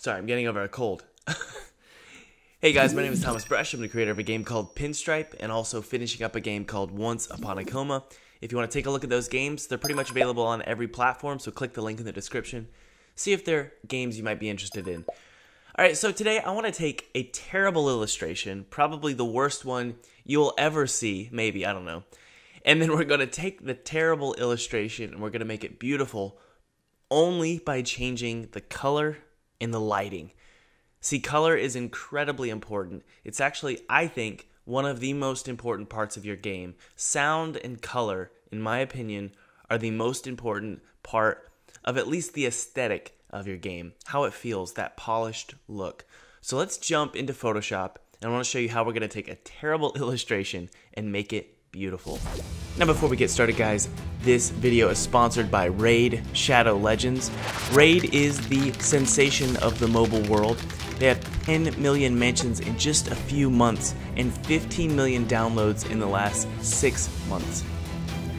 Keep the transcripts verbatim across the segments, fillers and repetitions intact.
Sorry, I'm getting over a cold. Hey guys, my name is Thomas Brush. I'm the creator of a game called Pinstripe and also finishing up a game called Once Upon a Coma. If you want to take a look at those games, they're pretty much available on every platform, so click the link in the description. See if they're games you might be interested in. Alright, so today I want to take a terrible illustration, probably the worst one you'll ever see, maybe, I don't know. And then we're going to take the terrible illustration and we're going to make it beautiful only by changing the color and the lighting. See, color is incredibly important. It's actually, I think, one of the most important parts of your game. Sound and color, in my opinion, are the most important part of at least the aesthetic of your game. How it feels, that polished look. So let's jump into Photoshop, and I want to show you how we're going to take a terrible illustration and make it beautiful. Now before we get started, guys, this video is sponsored by Raid Shadow Legends. Raid is the sensation of the mobile world. They have ten million mentions in just a few months and fifteen million downloads in the last six months.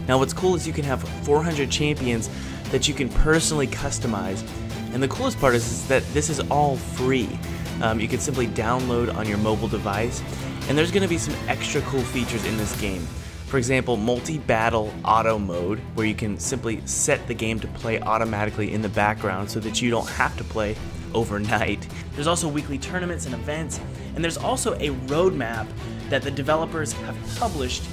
Now what's cool is you can have four hundred champions that you can personally customize. And the coolest part is, is that this is all free. Um, you can simply download on your mobile device. And there's going to be some extra cool features in this game. For example, multi-battle auto mode, where you can simply set the game to play automatically in the background so that you don't have to play overnight. There's also weekly tournaments and events, and there's also a roadmap that the developers have published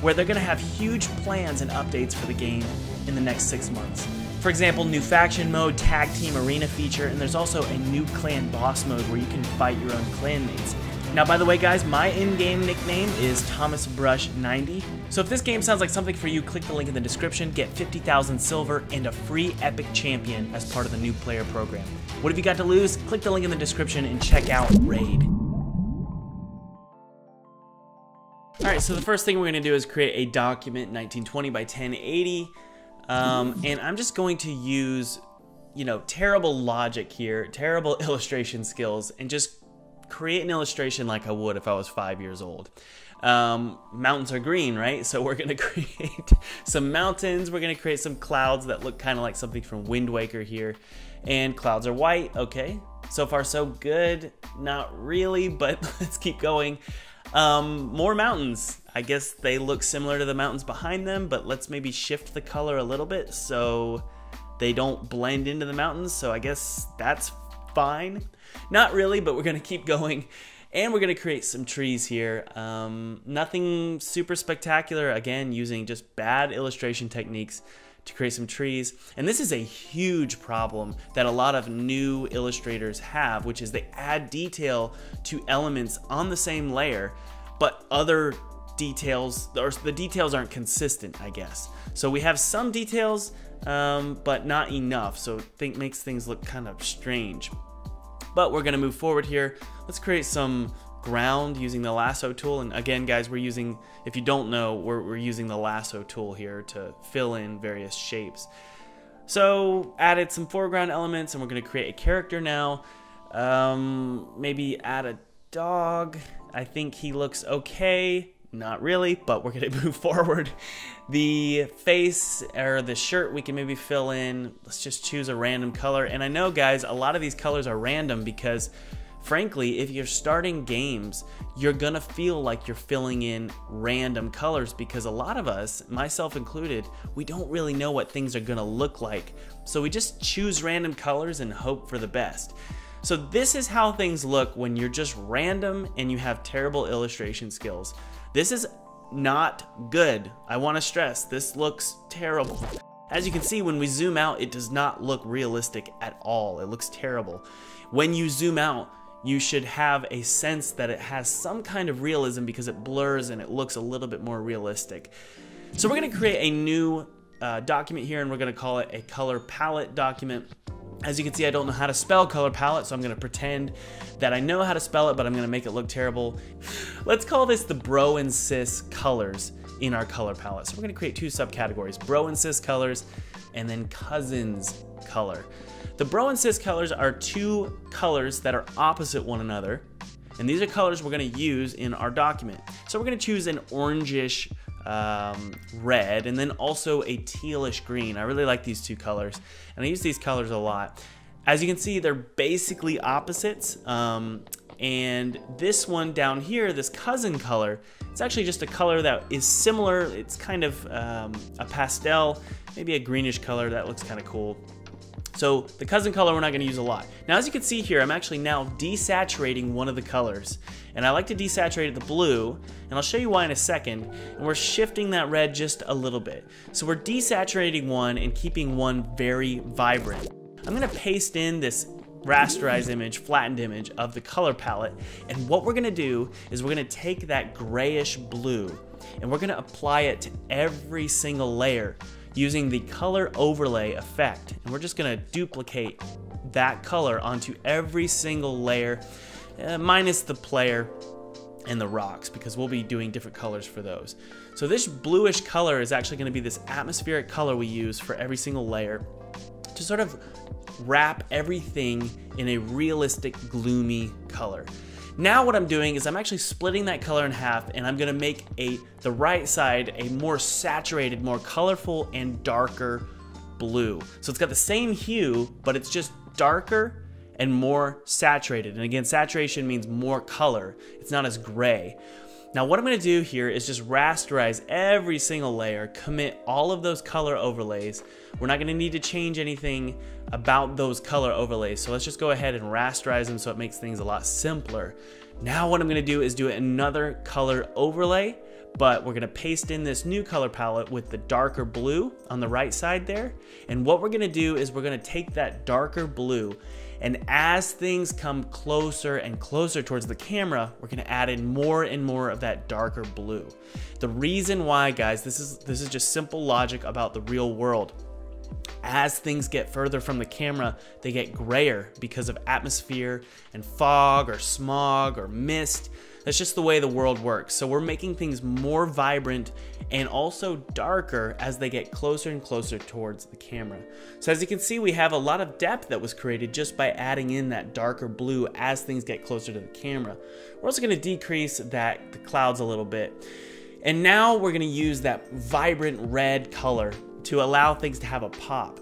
where they're going to have huge plans and updates for the game in the next six months. For example, new faction mode, tag team arena feature, and there's also a new clan boss mode where you can fight your own clanmates. Now, by the way, guys, my in-game nickname is Thomas Brush ninety. So if this game sounds like something for you, click the link in the description, get fifty thousand silver and a free epic champion as part of the new player program. What have you got to lose? Click the link in the description and check out Raid. All right, so the first thing we're gonna do is create a document nineteen twenty by ten eighty. Um, and I'm just going to use, you know, terrible logic here, terrible illustration skills, and just create an illustration like I would if I was five years old. Um, mountains are green, right? So we're gonna create some mountains. We're gonna create some clouds that look kind of like something from Wind Waker here. And clouds are white, okay. So far so good, not really, but let's keep going. Um, more mountains. I guess they look similar to the mountains behind them, but let's maybe shift the color a little bit so they don't blend into the mountains. So I guess that's fine. Not really, but we're gonna keep going, and we're gonna create some trees here. Um, nothing super spectacular, again using just bad illustration techniques to create some trees. And this is a huge problem that a lot of new illustrators have, which is they add detail to elements on the same layer, but other details, or the details aren't consistent, I guess. So we have some details, um, but not enough, so I think makes things look kind of strange. But we're gonna move forward here. Let's create some ground using the lasso tool. And again, guys, we're using, if you don't know, we're, we're using the lasso tool here to fill in various shapes. So added some foreground elements, and we're gonna create a character now. Um, maybe add a dog. I think he looks okay. Not really, but we're gonna move forward. The face or the shirt we can maybe fill in. Let's just choose a random color. And I know, guys, a lot of these colors are random because, frankly, if you're starting games, you're gonna feel like you're filling in random colors because a lot of us, myself included, we don't really know what things are gonna look like. So we just choose random colors and hope for the best. So this is how things look when you're just random and you have terrible illustration skills. This is not good. I want to stress, this looks terrible. As you can see, when we zoom out, it does not look realistic at all. It looks terrible. When you zoom out, you should have a sense that it has some kind of realism because it blurs and it looks a little bit more realistic. So we're going to create a new uh, document here, and we're going to call it a color palette document. As you can see, I don't know how to spell color palette, so I'm gonna pretend that I know how to spell it, but I'm gonna make it look terrible. Let's call this the bro and sis colors in our color palette. So we're gonna create two subcategories, bro and sis colors, and then cousins color. The bro and sis colors are two colors that are opposite one another, and these are colors we're gonna use in our document. So we're gonna choose an orangish um, red, and then also a tealish green. I really like these two colors, and I use these colors a lot. As you can see, they're basically opposites. Um, and this one down here, this cousin color, it's actually just a color that is similar. It's kind of um, a pastel, maybe a greenish color. That looks kind of cool. So the cousin color we're not going to use a lot. Now, as you can see here, I'm actually now desaturating one of the colors. And I like to desaturate the blue, and I'll show you why in a second. And we're shifting that red just a little bit. So we're desaturating one and keeping one very vibrant. I'm going to paste in this rasterized image, flattened image of the color palette. And what we're going to do is we're going to take that grayish blue and we're going to apply it to every single layer using the color overlay effect. And we're just going to duplicate that color onto every single layer, uh, minus the player and the rocks, because we'll be doing different colors for those. So this bluish color is actually going to be this atmospheric color we use for every single layer to sort of wrap everything in a realistic, gloomy color. Now what I'm doing is I'm actually splitting that color in half, and I'm gonna make a the right side a more saturated, more colorful and darker blue. So it's got the same hue, but it's just darker and more saturated. And again, saturation means more color. It's not as gray. Now what I'm gonna do here is just rasterize every single layer, commit all of those color overlays. We're not gonna need to change anything about those color overlays. So let's just go ahead and rasterize them so it makes things a lot simpler. Now what I'm gonna do is do another color overlay, but we're gonna paste in this new color palette with the darker blue on the right side there. And what we're gonna do is we're gonna take that darker blue, and as things come closer and closer towards the camera, we're gonna add in more and more of that darker blue. The reason why, guys, this is, this is just simple logic about the real world. As things get further from the camera, they get grayer because of atmosphere and fog or smog or mist. That's just the way the world works. So we're making things more vibrant and also darker as they get closer and closer towards the camera. So as you can see, we have a lot of depth that was created just by adding in that darker blue as things get closer to the camera. We're also going to decrease that the clouds a little bit. And now we're going to use that vibrant red color to allow things to have a pop.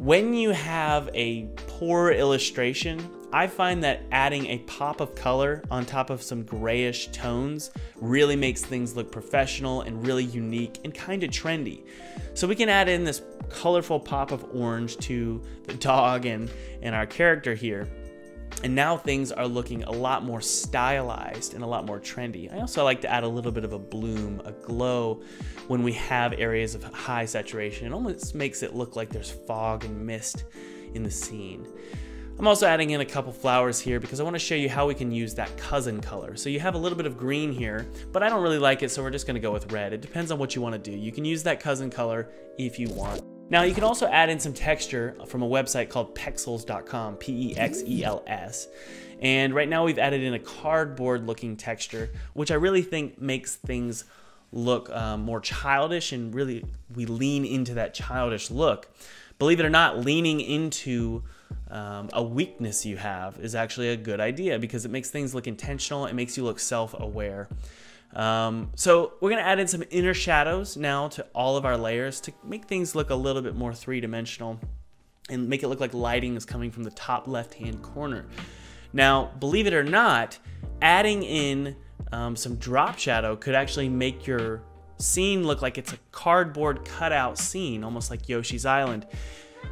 When you have a poor illustration, I find that adding a pop of color on top of some grayish tones really makes things look professional and really unique and kind of trendy. So we can add in this colorful pop of orange to the dog and, and our character here. And now things are looking a lot more stylized and a lot more trendy. I also like to add a little bit of a bloom, a glow, when we have areas of high saturation. It almost makes it look like there's fog and mist in the scene. I'm also adding in a couple flowers here because I want to show you how we can use that cousin color. So you have a little bit of green here, but I don't really like it, so we're just going to go with red. It depends on what you want to do. You can use that cousin color if you want. Now you can also add in some texture from a website called pexels dot com, P E X E L S. And right now we've added in a cardboard looking texture, which I really think makes things look um, more childish, and really we lean into that childish look. Believe it or not, leaning into um, a weakness you have is actually a good idea because it makes things look intentional. It makes you look self-aware. Um, so we're going to add in some inner shadows now to all of our layers to make things look a little bit more three-dimensional and make it look like lighting is coming from the top left-hand corner. Now, believe it or not, adding in um, some drop shadow could actually make your scene look like it's a cardboard cutout scene, almost like Yoshi's Island.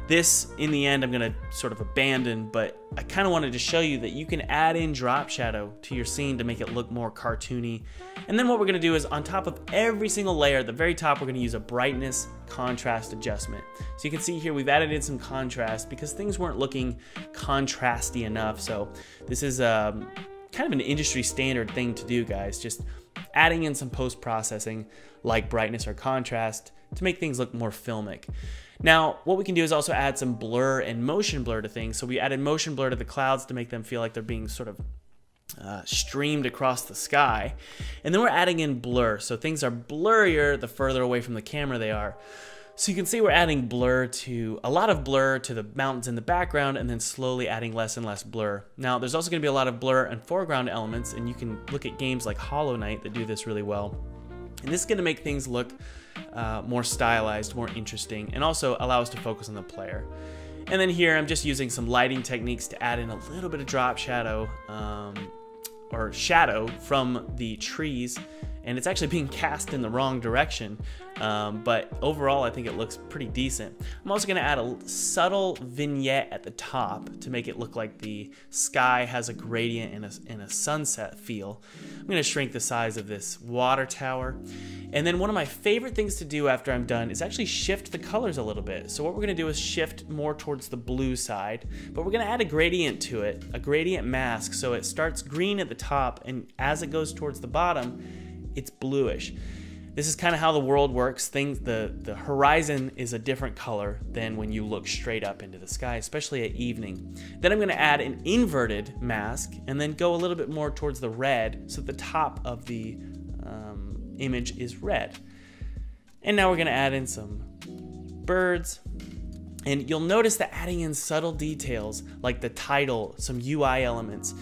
This, in the end, I'm going to sort of abandon, but I kind of wanted to show you that you can add in drop shadow to your scene to make it look more cartoony. And then what we're going to do is on top of every single layer at the very top, we're going to use a brightness contrast adjustment. So you can see here we've added in some contrast because things weren't looking contrasty enough. So this is um, kind of an industry standard thing to do, guys, just adding in some post-processing like brightness or contrast to make things look more filmic. Now, what we can do is also add some blur and motion blur to things. So we added motion blur to the clouds to make them feel like they're being sort of uh, streamed across the sky. And then we're adding in blur. So things are blurrier the further away from the camera they are. So you can see we're adding blur to a lot of blur to the mountains in the background, and then slowly adding less and less blur. Now, there's also going to be a lot of blur and foreground elements, and you can look at games like Hollow Knight that do this really well. And this is going to make things look Uh, more stylized, more interesting, and also allow us to focus on the player. And then here I'm just using some lighting techniques to add in a little bit of drop shadow um, or shadow from the trees. And it's actually being cast in the wrong direction. Um, but overall, I think it looks pretty decent. I'm also gonna add a subtle vignette at the top to make it look like the sky has a gradient and a, and a sunset feel. I'm gonna shrink the size of this water tower. And then one of my favorite things to do after I'm done is actually shift the colors a little bit. So what we're gonna do is shift more towards the blue side, but we're gonna add a gradient to it, a gradient mask. So it starts green at the top, and as it goes towards the bottom, it's bluish. This is kind of how the world works. Things, the, the horizon is a different color than when you look straight up into the sky, especially at evening. Then I'm gonna add an inverted mask and then go a little bit more towards the red so the top of the um, image is red. And now we're gonna add in some birds. And you'll notice that adding in subtle details like the title, some U I elements,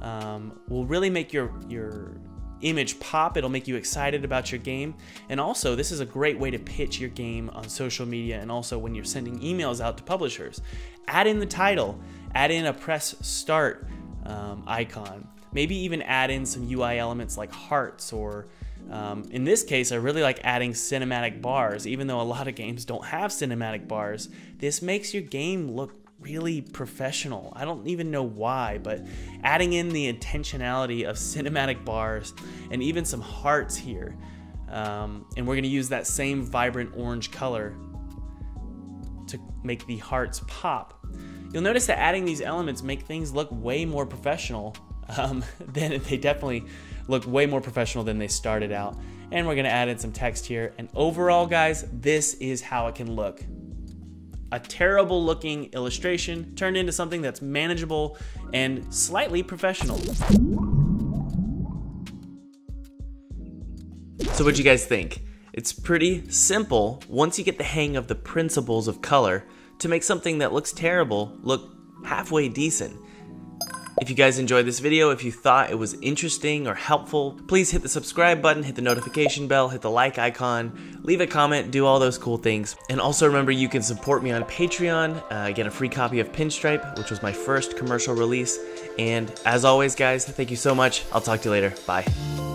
um, will really make your, your image pop. It'll make you excited about your game. And also, this is a great way to pitch your game on social media, and also when you're sending emails out to publishers. Add in the title, add in a press start um, icon, maybe even add in some U I elements like hearts, or um, in this case I really like adding cinematic bars. Even though a lot of games don't have cinematic bars, this makes your game look really professional. I don't even know why, but adding in the intentionality of cinematic bars and even some hearts here. Um, and we're gonna use that same vibrant orange color to make the hearts pop. You'll notice that adding these elements make things look way more professional um, than they definitely look way more professional than they started out. And we're gonna add in some text here. And overall, guys, this is how it can look. A terrible looking illustration turned into something that's manageable and slightly professional. So what do you guys think? It's pretty simple once you get the hang of the principles of color to make something that looks terrible look halfway decent. If you guys enjoyed this video, if you thought it was interesting or helpful, please hit the subscribe button, hit the notification bell, hit the like icon, leave a comment, do all those cool things. And also remember, you can support me on Patreon, uh, get a free copy of Pinstripe, which was my first commercial release. And as always, guys, thank you so much. I'll talk to you later. Bye.